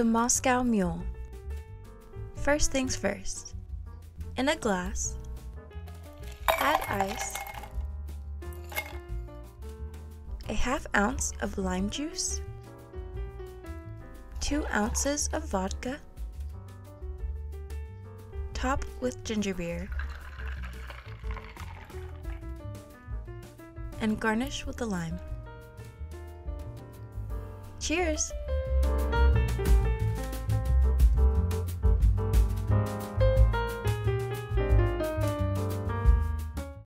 The Moscow Mule. First things first. In a glass, add ice, a half ounce of lime juice, 2 ounces of vodka, top with ginger beer, and garnish with the lime. Cheers!